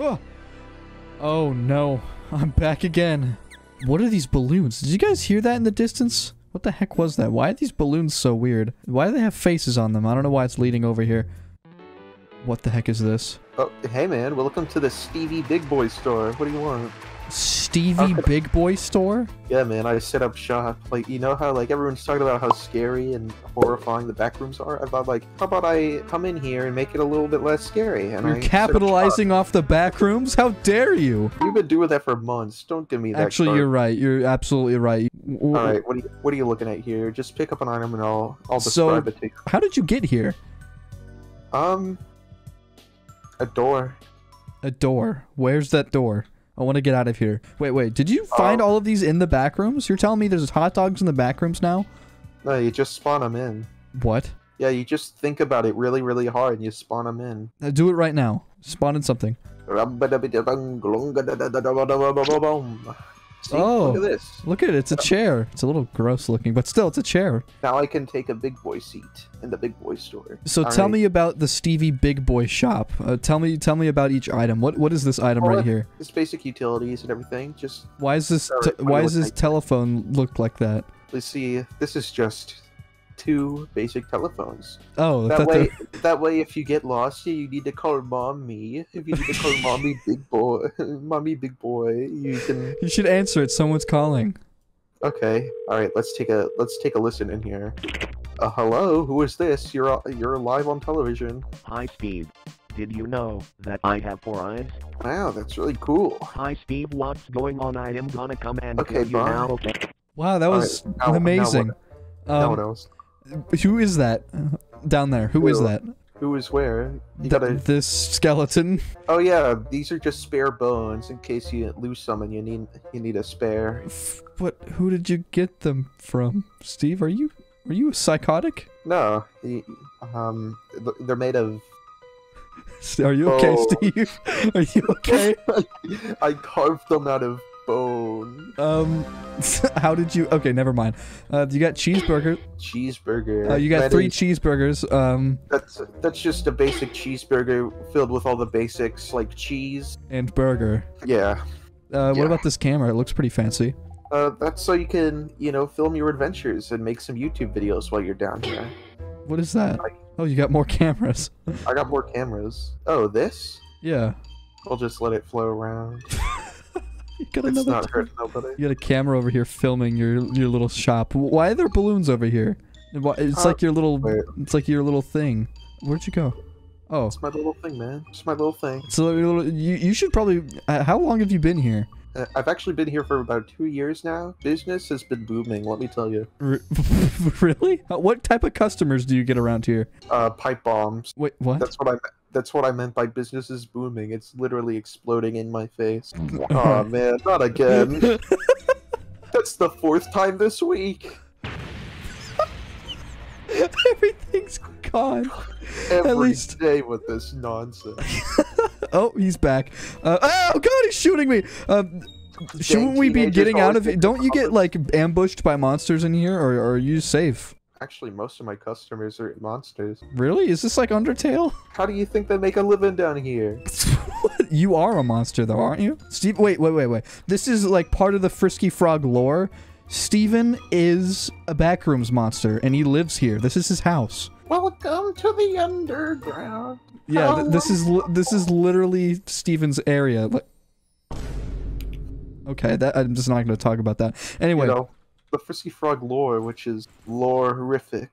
Oh. Oh no, I'm back again. What are these balloons? Did you guys hear that in the distance? What the heck was that? Why are these balloons so weird? Why do they have faces on them? I don't know why it's leading over here. What the heck is this? Oh, hey man, welcome to the Stevie Big Boy store. What do you want? Stevie Big Boy store? Yeah man, I set up shop. Like, you know how like everyone's talking about how scary and horrifying the back rooms are? I thought like, how about I come in here and make it a little bit less scary? And you're capitalizing off the back rooms? How dare you? You've been doing that for months. Don't give me that. Actually, you're right. You're absolutely right. Alright, what are you looking at here? Just pick up an item and I'll describe it to you. How did you get here? A door. A door? Where's that door? I want to get out of here. Wait. Did you find all of these in the back rooms? You're telling me there's hot dogs in the back rooms now? No, you just spawn them in. What? Yeah, you just think about it really, really hard and you spawn them in. Now do it right now. Spawn in something. See, oh, look at this. Look at it. It's a chair. It's a little gross looking, but still, it's a chair. Now I can take a big boy seat in the big boy store. So tell me about the Stevie Big Boy shop. Tell me about each item. What is this item right here? It's basic utilities and everything. Just why is this telephone look like that? Let's see. This is just two basic telephones. Oh, that way if you get lost, you need to call mommy. If you need to call mommy big boy, you can. You should answer it. Someone's calling. Okay. All right. Let's take a listen in here. Hello. Who is this? You're live on television. Hi, Steve. Did you know that I have 4 eyes? Wow, that's really cool. Hi, Steve. What's going on? I am gonna come and kill you now. Okay. Wow, that was amazing. No one else. Who is that? Down there. Who is that? Who is where? You gotta... This skeleton. Oh yeah, these are just spare bones in case you lose some and you need a spare. But who did you get them from? Steve, are you psychotic? No. They're made of... Are you okay, Steve? Are you okay? I carved them out of bone. How did you... Okay, never mind. You got cheeseburger. Cheeseburger. You got 3 cheeseburgers. That's just a basic cheeseburger filled with all the basics like cheese. And burger. Yeah. What about this camera? It looks pretty fancy. That's so you can, you know, film your adventures and make some YouTube videos while you're down here. What is that? Oh, you got more cameras. I got more cameras. Oh, this? Yeah. I'll just let it flow around. You got a camera over here filming your little shop. Why are there balloons over here? It's like your little it's like your little thing. Where'd you go? Oh, it's my little thing, man. It's my little thing. So you should probably... how long have you been here? I've actually been here for about 2 years now. Business has been booming, let me tell you. Really? What type of customers do you get around here? Pipe bombs. Wait, what? That's what I meant by business is booming. It's literally exploding in my face. Aw, man, not again. That's the 4th time this week. Everything's gone. Every day with this nonsense. Oh, he's back. Oh God, he's shooting me. Shouldn't we be getting out of it? Don't you get like ambushed by monsters in here, or are you safe? Actually, most of my customers are monsters. Really? Is this like Undertale? How do you think they make a living down here? You are a monster though, aren't you? Steve, wait. This is like part of the Frisky Frog lore. Steven is a backrooms monster and he lives here. This is his house. Welcome to the underground. Yeah, this is literally Steven's area. Like, okay, I'm just not going to talk about that. Anyway, you know, the Frisky Frog lore, which is lore-rific.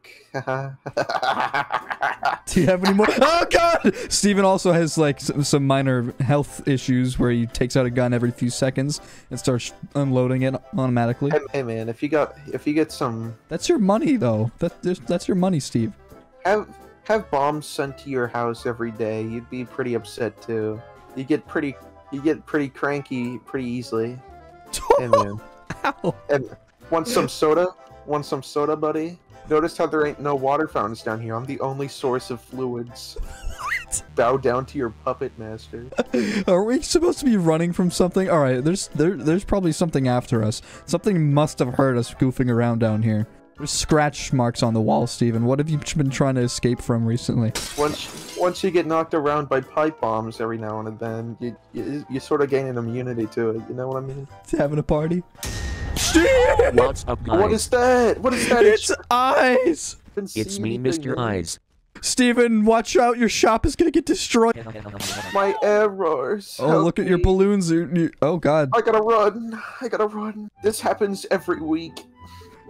Do you have any more? Oh God! Steven also has like some minor health issues where he takes out a gun every few seconds and starts unloading it automatically. Hey man, if you get some... That's your money though. That's your money, Steve. Have bombs sent to your house every day. You'd be pretty upset too. You get pretty cranky pretty easily. Hey man. Ow. And Want some soda, buddy? Notice how there ain't no water fountains down here. I'm the only source of fluids. What? Bow down to your puppet master. Are we supposed to be running from something? All right, there's probably something after us. Something must have heard us goofing around down here. There's scratch marks on the wall, Steven. What have you been trying to escape from recently? Once you get knocked around by pipe bombs every now and then, you sort of gain an immunity to it. You know what I mean? It's having a party. What's up, guys? What is that? What is that? It's Eyes! It's me, Mr. Eyes. Steven, watch out. Your shop is going to get destroyed. My errors. Oh, look at your balloons. Oh, God. I gotta run. I gotta run. This happens every week.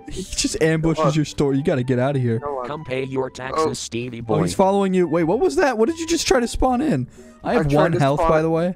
He just ambushes your store. You gotta get out of here. Come pay your taxes, Stevie boy. Oh, he's following you. Wait, what was that? What did you just try to spawn in? I have one health, by the way.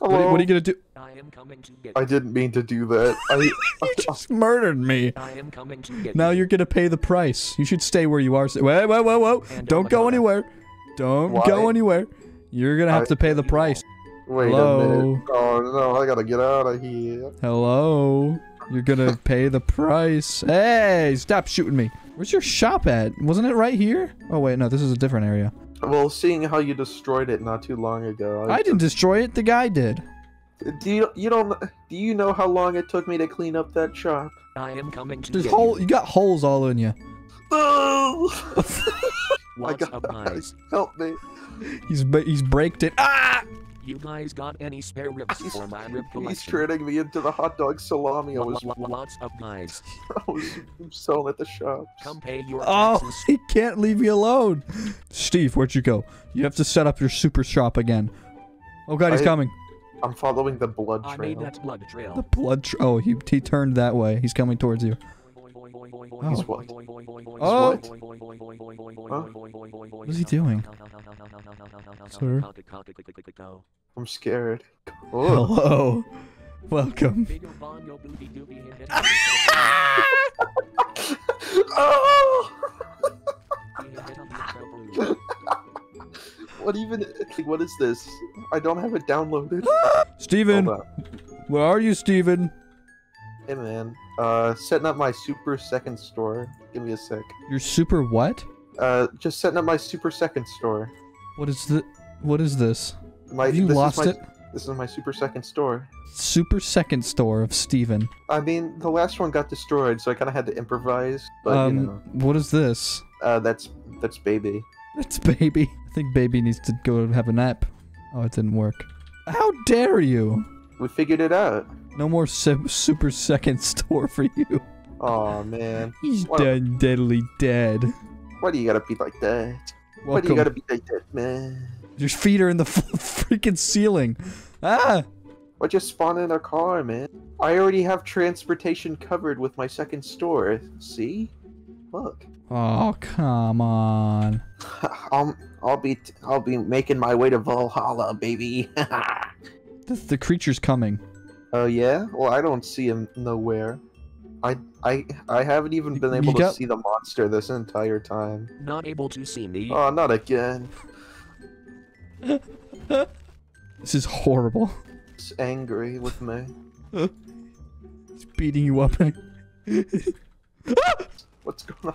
Hello. What are you gonna do? I didn't mean to do that. You just murdered me. Now you're gonna pay the price. You should stay where you are. Wait, whoa, whoa, whoa. Don't go anywhere. Don't go anywhere. You're gonna have to pay the price. Wait a minute. Oh no, I gotta get out of here. Hello. You're gonna pay the price. Hey, stop shooting me. Where's your shop at? Wasn't it right here? Oh wait, no, this is a different area. Well, seeing how you destroyed it not too long ago. I didn't destroy it, the guy did. Do you know how long it took me to clean up that shop? I am coming to get you. You got holes all in you. No! Help me. He's braked it. Ah! You guys got any spare ribs for my rib collection? He's turning me into the hot dog salami. Lots of guys. I'm selling at the shop. Come pay your taxes. He can't leave me alone. Steve, where'd you go? You have to set up your super shop again. Oh god, he's coming. I'm following the blood trail. I made that blood trail. The blood trail. Oh, he turned that way. He's coming towards you. Oh. He's what? Oh. What is he doing? Sir? I'm scared. Oh. Hello. Welcome. What is this? I don't have it downloaded. Steven! Where are you, Steven? Hey, man. Setting up my super second store. Give me a sec. Your super what? Just setting up my super second store. What is this? Have you lost it? This is my super second store. Super second store of Steven. I mean, the last one got destroyed, so I kind of had to improvise. But, you know. What is this? That's baby. That's baby. I think baby needs to go have a nap. Oh, it didn't work. How dare you? We figured it out. No more super second store for you. Oh man. He's done deadly dead. Why do you gotta be like that? Welcome. Why do you gotta be like that, man? Your feet are in the freaking ceiling. Ah! Why just spawn in a car, man? I already have transportation covered with my second store. See? Look. Oh come on! I'll be making my way to Valhalla, baby. The creature's coming. Oh yeah? Well, I don't see him nowhere. I haven't even been able to see the monster this entire time. Not able to see me. Oh, not again. This is horrible. It's angry with me. It's beating you up. What's going on?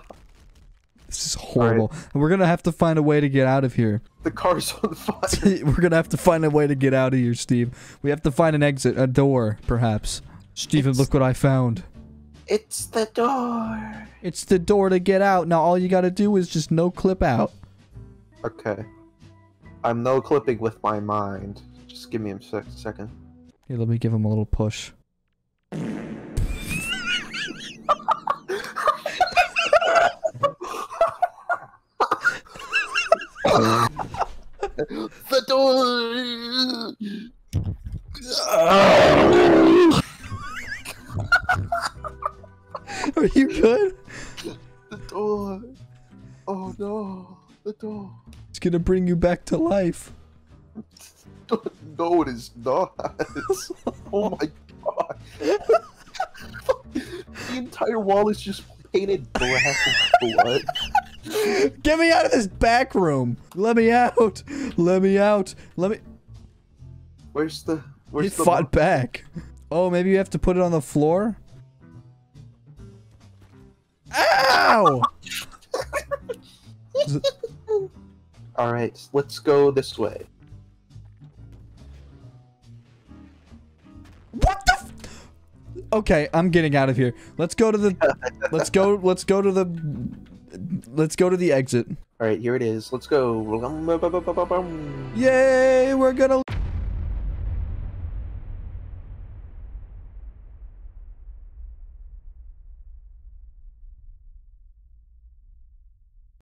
This is horrible. Right. We're gonna have to find a way to get out of here. The car's on fire. We're gonna have to find a way to get out of here, Steve. We have to find an exit, a door, perhaps. Steven, look what I found. It's the door. It's the door to get out. Now all you gotta do is just no-clip out. Okay. I'm no-clipping with my mind. Just give me a second. Here, let me give him a little push. The door. Are you good? The door. Oh no, the door. It's gonna bring you back to life. No, it is not. Oh my god. The entire wall is just painted black with blood. Get me out of this back room. Let me out. Let me out. Let me... Where's the... He fought back. Oh, maybe you have to put it on the floor? Ow! Alright, let's go this way. What the f- Okay, I'm getting out of here. Let's go to the- Let's go to the exit. Alright, here it is. Let's go. Yay, we're gonna-